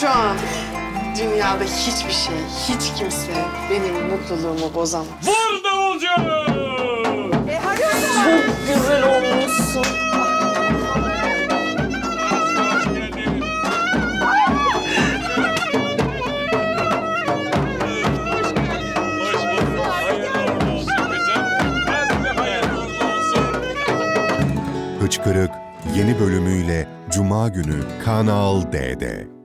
Şu an dünyada hiçbir şey, hiç kimse benim mutluluğumu bozamaz. Vur davulcu! Hadi hadi. Çok güzel olmuşsun. Hıçkırık yeni bölümüyle Cuma günü Kanal D'de.